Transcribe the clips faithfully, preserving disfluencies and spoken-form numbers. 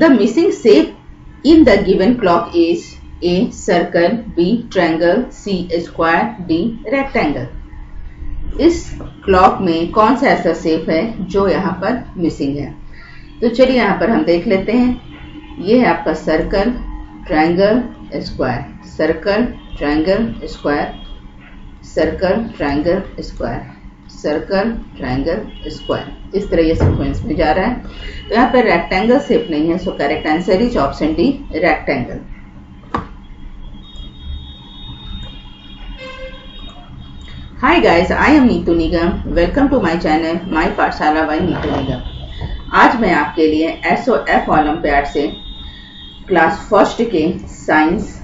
The missing shape in the given clock is A. Circle, B. Triangle, C. Square, D. Rectangle. इस clock में कौन सा ऐसा shape है जो यहाँ पर मिसिंग है? तो चलिए यहाँ पर हम देख लेते हैं। ये है आपका circle, triangle, square, circle, triangle, square, circle, triangle, square, circle, triangle, square, इस तरह ये सीक्वेंस में जा रहा है। तो यहाँ पर रेक्टेंगल शेप नहीं है, so correct answer is option D rectangle. Hi guys, I am Nitu Nigam. Welcome to my channel My Pathshala by Nitu Nigam. आज मैं आपके लिए एस ओ एफ ओलंपियाड से क्लास फर्स्ट के साइंस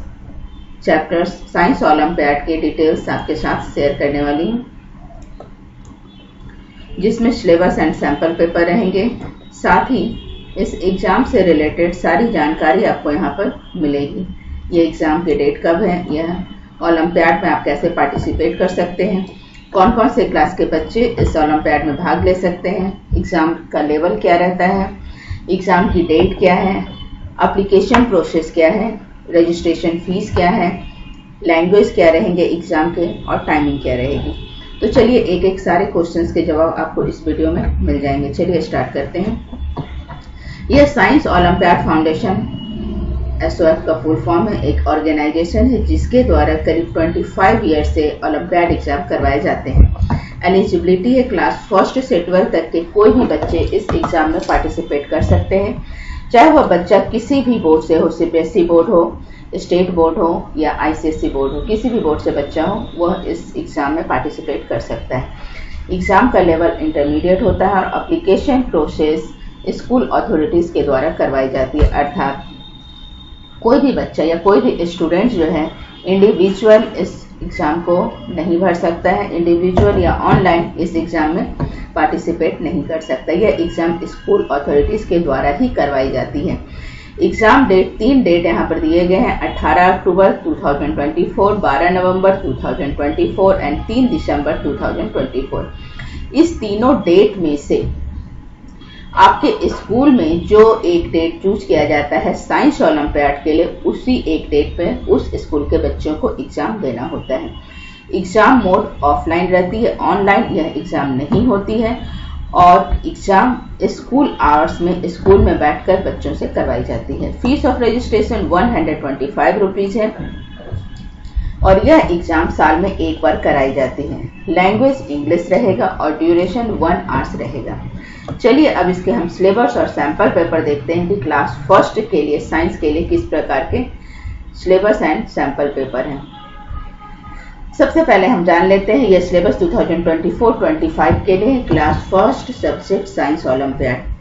चैप्टर्स, साइंस ओलंपियाड के details आपके साथ share करने वाली हूँ, जिसमें सिलेबस एंड सैम्पल पेपर रहेंगे। साथ ही इस एग्जाम से रिलेटेड सारी जानकारी आपको यहाँ पर मिलेगी। ये एग्जाम की डेट कब है, यह ओलंपियाड में आप कैसे पार्टिसिपेट कर सकते हैं, कौन कौन से क्लास के बच्चे इस ओलंपियाड में भाग ले सकते हैं, एग्ज़ाम का लेवल क्या रहता है, एग्ज़ाम की डेट क्या है, एप्लीकेशन प्रोसेस क्या है, रजिस्ट्रेशन फीस क्या है, लैंग्वेज क्या रहेंगे एग्ज़ाम के और टाइमिंग क्या रहेगी। तो चलिए एक एक सारे क्वेश्चंस के जवाब आपको इस वीडियो में मिल जाएंगे। चलिए स्टार्ट करते हैं। यह science olympiad foundation S O F का फुल फॉर्म है। एक ऑर्गेनाइजेशन है जिसके द्वारा करीब पच्चीस ईयर से ओलंपियाड एग्जाम करवाए जाते हैं। एलिजिबिलिटी है, क्लास फर्स्ट से ट्वेल्थ तक के कोई भी बच्चे इस एग्जाम में पार्टिसिपेट कर सकते हैं, चाहे वह बच्चा किसी भी बोर्ड से हो, C B S E board हो, स्टेट बोर्ड हो या आई सी एस ई बोर्ड हो, किसी भी बोर्ड से बच्चा हो वह इस एग्जाम में पार्टिसिपेट कर सकता है। एग्जाम का लेवल इंटरमीडिएट होता है और अप्लीकेशन प्रोसेस स्कूल अथॉरिटीज के द्वारा करवाई जाती है, अर्थात कोई भी बच्चा या कोई भी स्टूडेंट जो है इंडिविजुअल इस एग्ज़ाम को नहीं भर सकता है, इंडिविजुअल या ऑनलाइन इस एग्ज़ाम में पार्टिसिपेट नहीं कर सकता। यह एग्ज़ाम स्कूल अथॉरिटीज़ के द्वारा ही करवाई जाती है। एग्ज़ाम डेट, तीन डेट यहाँ पर दिए गए हैं, अठारह अक्टूबर दो हज़ार चौबीस, बारह नवंबर दो हज़ार चौबीस एंड तीन दिसंबर दो हज़ार चौबीस। इस तीनों डेट में से आपके स्कूल में जो एक डेट चूज किया जाता है साइंस ओलंपियाड के लिए, उसी एक डेट पे उस स्कूल के बच्चों को एग्जाम देना होता है। एग्जाम मोड ऑफलाइन रहती है, ऑनलाइन यह एग्जाम नहीं होती है और एग्जाम स्कूल आवर्स में स्कूल में बैठकर बच्चों से करवाई जाती है। Fees of registration one hundred twenty five rupees है और यह एग्जाम साल में एक बार कराई जाती है। लैंग्वेज इंग्लिश रहेगा और ड्यूरेशन वन आवर्स रहेगा। चलिए अब इसके हम सिलेबस और सैंपल पेपर देखते हैं कि क्लास फर्स्ट के लिए साइंस के लिए किस प्रकार के सिलेबस एंड सैंपल पेपर हैं। सबसे पहले हम जान लेते हैं यह सिलेबस दो हज़ार चौबीस पच्चीस के लिए, class first subject science olympiad.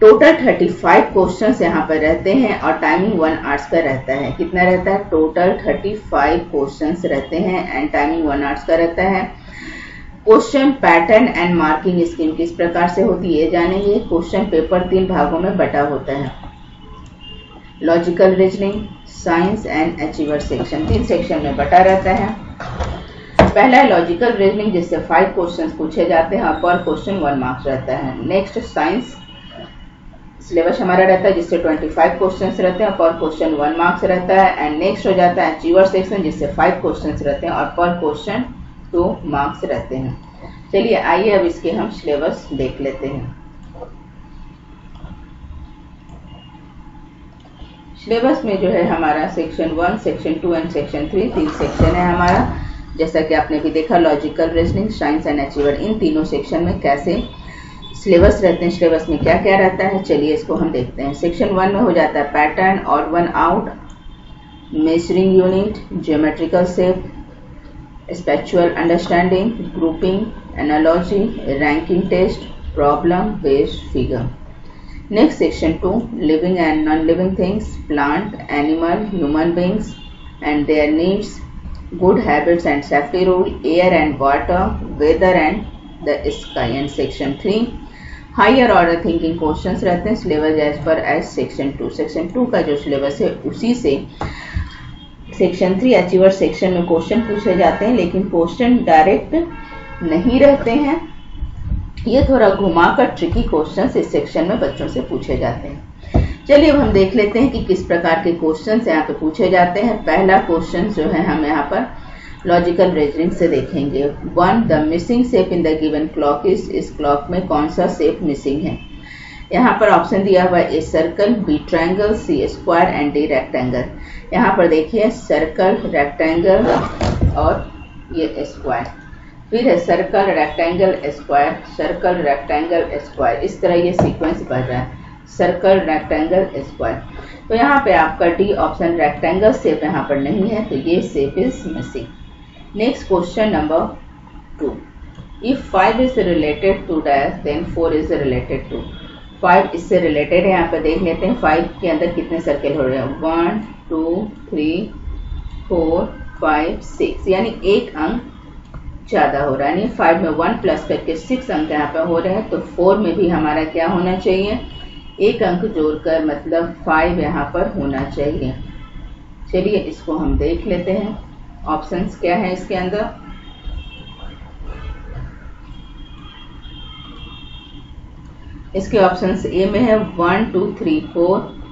Total पैंतीस क्वेश्चंस यहाँ पर रहते हैं और टाइमिंग वन आवर्स का रहता है। कितना रहता है? टोटल पैंतीस क्वेश्चंस रहते हैं एंड टाइमिंग वन आवर्स का रहता है। Question pattern and marking scheme किस प्रकार से होती है जानेंगे। क्वेश्चन पेपर तीन भागों में बटा होता है, logical reasoning, science and achiever section, तीन सेक्शन में बटा रहता है। पहला लॉजिकल रीजनिंग जिससे फाइव क्वेश्चंस पूछे जाते हैं और पर क्वेश्चन वन मार्क्स रहता है। नेक्स्ट साइंस सिलेबस हमारा रहता है जिससे ट्वेंटी फाइव क्वेश्चन रहते हैं और पर क्वेश्चन वन मार्क्स रहता है। एंड नेक्स्ट हो जाता है अचीवर सेक्शन जिससे फाइव क्वेश्चन रहते हैं और पर क्वेश्चन दो मार्क्स रहते हैं। चलिए आइए अब इसके हम सिलेबस देख लेते हैं। सिलेबस में जो है हमारा section one, section two and section three, तीन सेक्शन है हमारा। जैसा कि आपने भी देखा, logical reasoning, science and achiever, इन तीनों सेक्शन में कैसे सिलेबस रहते हैं, सिलेबस में क्या क्या रहता है, चलिए इसको हम देखते हैं। सेक्शन वन में हो जाता है पैटर्न और one out, measuring unit, geometrical shape, spatial understanding, grouping, analogy, ranking test, problem based figure. Next section two, living and non living things, plant, animal, human beings and their needs, good habits and safety rule, air and water, weather and the sky. And section three higher order thinking questions रहते हैं, syllabus as per as section two. Section two का जो syllabus है उसी से section three achiever section में question पूछे जाते हैं, लेकिन क्वेश्चन डायरेक्ट नहीं रहते हैं, ये थोड़ा घुमाकर ट्रिकी क्वेश्चन इस सेक्शन में बच्चों से पूछे जाते हैं। चलिए अब हम देख लेते हैं कि किस प्रकार के क्वेश्चन यहाँ पे पूछे जाते हैं। पहला क्वेश्चन जो है हम यहाँ पर लॉजिकल रीजनिंग से देखेंगे। One, the missing shape in the given clock is, इस क्लॉक में कौन सा सेप मिसिंग है। यहाँ पर ऑप्शन दिया हुआ है A circle, B triangle, C square and D rectangle. यहाँ पर देखिए सर्कल, रेक्टेंगल और ये स्क्वायर, फिर है circle, rectangle, square, circle, rectangle, square. इस तरह ये सीक्वेंस बन रहा है सर्कल, रेक्टेंगल, स्क्वायर। तो यहाँ पे आपका डी ऑप्शन रेक्टेंगल शेप यहाँ पर नहीं है, तो ये shape is missing. Next question number two, if five is related to dash then four is related to. Five इससे रिलेटेड है, यहाँ पे देख लेते हैं फाइव के अंदर कितने सर्कल हो रहे हैं। One, two, three, four, five, six, यानी एक अंक ज्यादा हो रहा है। यानी फाइव में वन प्लस करके सिक्स अंक यहाँ पे हो रहे हैं। तो फोर में भी हमारा क्या होना चाहिए, एक अंक जोड़कर, मतलब फाइव यहाँ पर होना चाहिए। चलिए इसको हम देख लेते हैं ऑप्शंस क्या है इसके अंदर। इसके ऑप्शंस ए में है वन, टू, थ्री, फोर,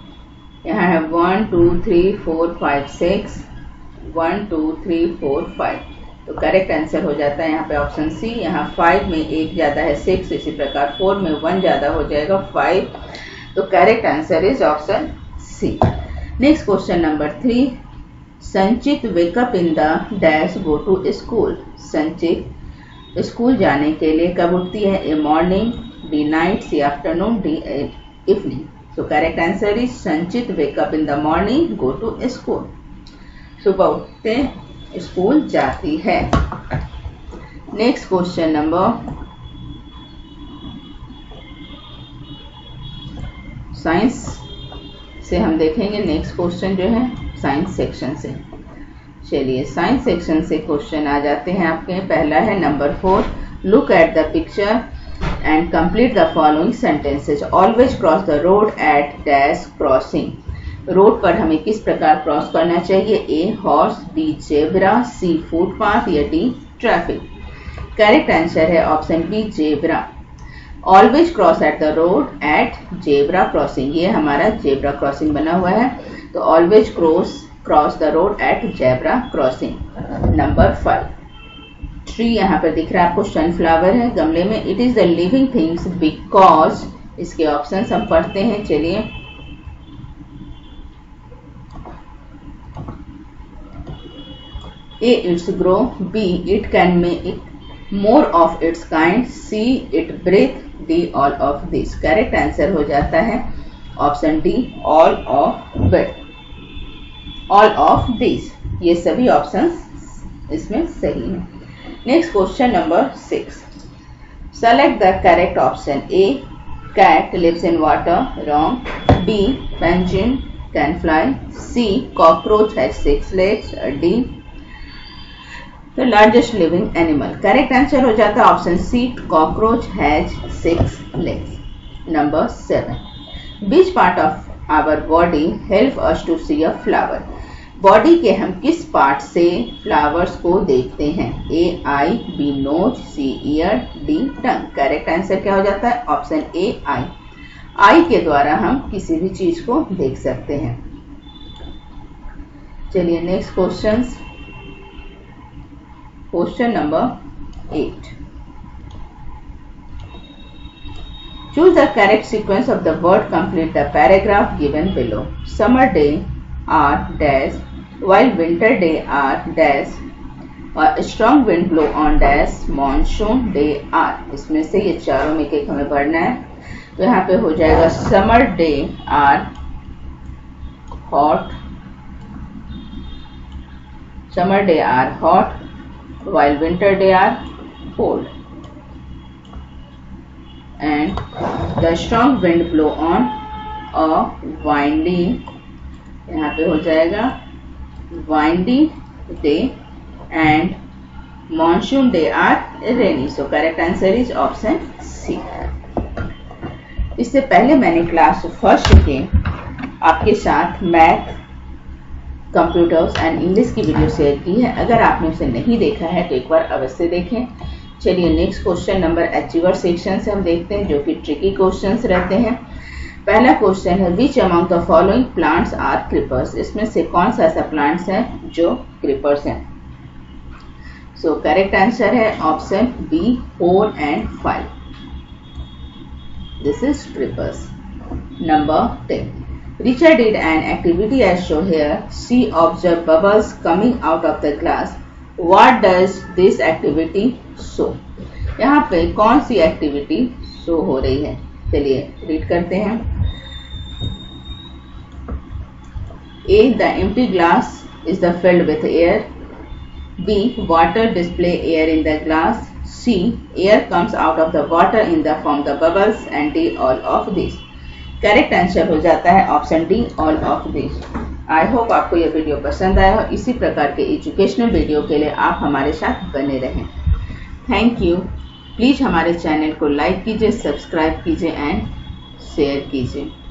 यहाँ है one, two, three, four, five, six, one, two, three, four, five. तो करेक्ट आंसर हो जाता है यहाँ पे ऑप्शन सी। यहाँ फाइव में एक ज़्यादा है सिक्स, इसी प्रकार फोर में वन ज़्यादा हो जाएगा फाइव। तो correct answer is option C. Next question number three, Sanchit wake up in the dash go to school. Sanchit school जाने के लिए कब उठती है। A morning, B night, C afternoon, D evening. So correct answer is Sanchit wake up in the morning go to school. सुबह उठते school जाती है। नेक्स्ट क्वेश्चन नंबर साइंस से हम देखेंगे। नेक्स्ट क्वेश्चन जो है साइंस सेक्शन से। चलिए साइंस सेक्शन से क्वेश्चन आ जाते हैं आपके। पहला है number four, look at the picture and complete the following sentences. Always cross the road at dash crossing. Road पर हमें किस प्रकार क्रॉस करना चाहिए। A horse, B zebra, C footpath या डी ट्रैफिक। करेक्ट आंसर है option B zebra. Always cross at the road at zebra crossing, ये हमारा जेब्रा क्रॉसिंग बना हुआ है। तो always cross cross the road at zebra crossing. Number five, tree यहाँ पर दिख रहा है आपको सनफ्लावर है गमले में। It is the living things because, इसके ऑप्शन हम पढ़ते हैं। चलिए A its grow, B it can make more of its kind, C it breathe, D all of this. Correct answer हो जाता है option D all of this. All of this, ये सभी ऑप्शंस इसमें सही हैं। Next question number six, select the correct option. A cat lives in water, wrong. B penguin can fly, C cockroach has six legs, D the largest living animal. Correct answer हो जाता है option C cockroach has six legs. Number seven, which part of our body help us to see a flower. Body के हम किस part से flowers को देखते हैं। A eye, B nose, C ear, D tongue. Correct answer क्या हो जाता है ऑप्शन ए आई। आई के द्वारा हम किसी भी चीज को देख सकते हैं। चलिए next question question number eight, choose the correct sequence of the word, complete the paragraph given below. Summer day are dash while winter day are dash और strong wind blow on dash monsoon day are. इसमें से ये चारों में एक हमें भरना है। तो यहाँ पे हो जाएगा summer day are hot, summer day are hot while winter day are cold and the strong wind blow on a windy, यहाँ पे हो जाएगा windy day and monsoon day are rainy. so correct answer is option C. इससे पहले मैंने class first के आपके साथ मैथ, कंप्यूटर्स एंड इंग्लिश की वीडियो शेयर की है। अगर आपने उसे नहीं देखा है तो एक बार अवश्य देखें। चलिए next question number achiever section से हम देखते हैं, जो कि ट्रिकी क्वेश्चंस रहते हैं। पहला क्वेश्चन है which among the following plants are creepers. इसमें से कौन सा ऐसा प्लांट्स है जो क्रीपर्स हैं? सो करेक्ट आंसर है option B four and five. This is creepers. Number ten, Richard did an activity as shown here. She observed bubbles coming out of the glass. What does this activity show? यहाँ पे कौन सी activity show हो रही है? चलिए read करते हैं। A. The empty glass is the filled with air. B. Water display air in the glass. C. Air comes out of the water in the form of bubbles. And D. All of these. Correct answer हो जाता है option D all of this. I hope आपको यह video पसंद आया और इसी प्रकार के एजुकेशनल वीडियो के लिए आप हमारे साथ बने रहें। Thank you. प्लीज़ हमारे चैनल को लाइक कीजिए, सब्सक्राइब कीजिए एंड शेयर कीजिए।